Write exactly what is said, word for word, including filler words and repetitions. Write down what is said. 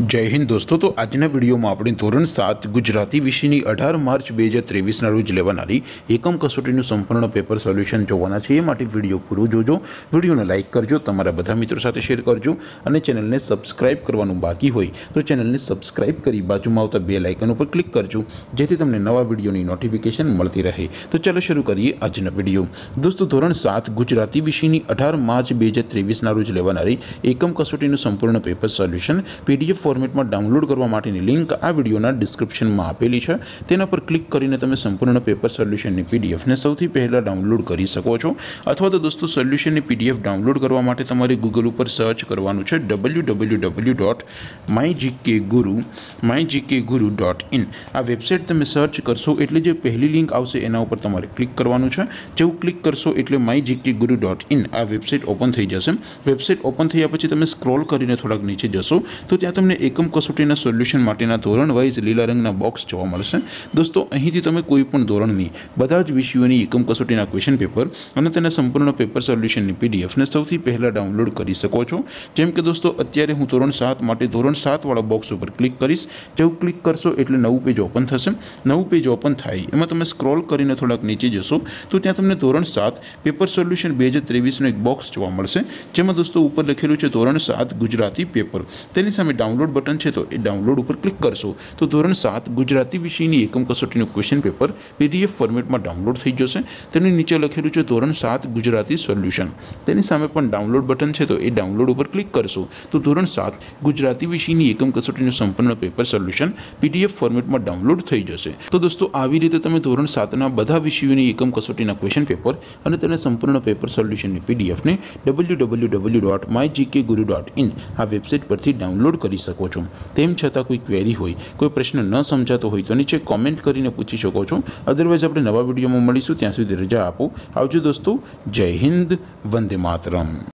जय हिंद दोस्तों। तो आज वीडियो में अपने धोरण सात गुजराती विषय की अठार मार्च बेहजार तेवीस रोज लेवानारी एकम कसोटी संपूर्ण पेपर सोल्यूशन जोवाना छे। वीडियो पूरो जोजो, वीडियो ने लाइक करजो, तमारा बधा मित्रों साथे शेर करजो और चेनल ने सब्सक्राइब करवानुं बाकी होय तो चेनल ने सब्सक्राइब कर बाजू में आवता बेल आइकन पर क्लिक करजो, जेथी तमने नवा वीडियो की नोटिफिकेशन मळती रहे। तो चलो शुरू करिए आज वीडियो। दोस्तों धोरण सात गुजराती विषय की अठार मार्च बेहजार तेवीस रोज लेवानारी एकम कसोटी संपूर्ण पेपर सोल्यूशन पीडीएफ फॉर्मेट में डाउनलॉड करवा माटेनी लिंक आ वीडियोना डिस्क्रिप्शन में आपेली है। तेना पर क्लिक करीने तमे संपूर्ण पेपर सोल्यूशन पीडीएफ ने सौथी पहला डाउनलॉड करी सको छो। अथवा तो दोस्तों सोल्यूशन पीडीएफ डाउनलॉड करवा माटे तमारे गूगल पर सर्च करवानुं छे W W W dot my GK guru my GK guru dot in. आ वेबसाइट तमे सर्च करशो एटले जे पहली लिंक आवशे एना उपर तमारे क्लिक करवानुं छे। जेवुं क्लिक करशो एटले my GK guru dot in आ वेबसाइट ओपन थई जशे। वेबसाइट ओपन थया पछी तमे स्क्रॉल करीने थोड़ाक नीचे जशो तो त्यां तमने एकम कसोटीना सोल्यूशन माटेना धोरण वाइज लीला रंगना बॉक्स जोवा मळशे। दोस्तों અહીંથી તમે કોઈ પણ ધોરણની બધા જ વિષયોની એકમ કસોટીના ક્વેશ્ચન પેપર અને તેના સંપૂર્ણ પેપર સોલ્યુશનની પીડીએફ ને સૌથી પહેલા ડાઉનલોડ કરી શકો છો। જેમ કે દોસ્તો અત્યારે હું ધોરણ સાત માટે ધોરણ સાત વાળા બોક્સ ઉપર ક્લિક કરીશ। જો ક્લિક કરશો એટલે નવું પેજ ઓપન થશે। નવું પેજ ઓપન થાય એમાં તમે સ્ક્રોલ કરીને થોડાક નીચે જશો તો ત્યાં તમને ધોરણ સાત પેપર સોલ્યુશન બે હજાર ત્રેવીસ નો એક બોક્સ જોવા મળશે, જેમાં દોસ્તો ઉપર લખેલું છે ધોરણ સાત ગુજરાતી પેપર। તેની સામે डाउनलॉड बटन है तो डाउनलॉड पर क्लिक करशो तो धोरण सात गुजराती विषय की एकम कसोटी क्वेश्चन पेपर पीडीएफ फॉर्मेट में डाउनलॉड थी जैसे। तेनी नीचे लखेलू है धोरण सात गुजराती सोल्यूशन। तेनी सामे पण डाउनलॉड बटन है तो डाउनलॉड पर क्लिक करशो तो धोरण सात गुजराती विषय की एकम कसोटी संपूर्ण पेपर सोल्यूशन पीडीएफ फॉर्मेट में डाउनलॉड थी जैसे। तो दोस्तों आवी रीते तमे धोरण सात ना बधा विषयों की एकम कसोटी क्वेश्चन पेपर अने तेना संपूर्ण पेपर सोल्यूशन पीडीएफ ने W W W dot my GK guru dot in आ वेबसाइट परथी डाउनलॉड કરી શકો છો। તેમ છતાં કોઈ ક્વેરી હોય, કોઈ પ્રશ્ન ન સમજાતો હોય તો નીચે કોમેન્ટ કરીને પૂછી શકો છો। અધરવાઇઝ આપણે નવા વિડીયોમાં મળીશું, ત્યાં સુધી રજા આપો, આવજો દોસ્તો। જય હિન્દ, વંદે માતરમ।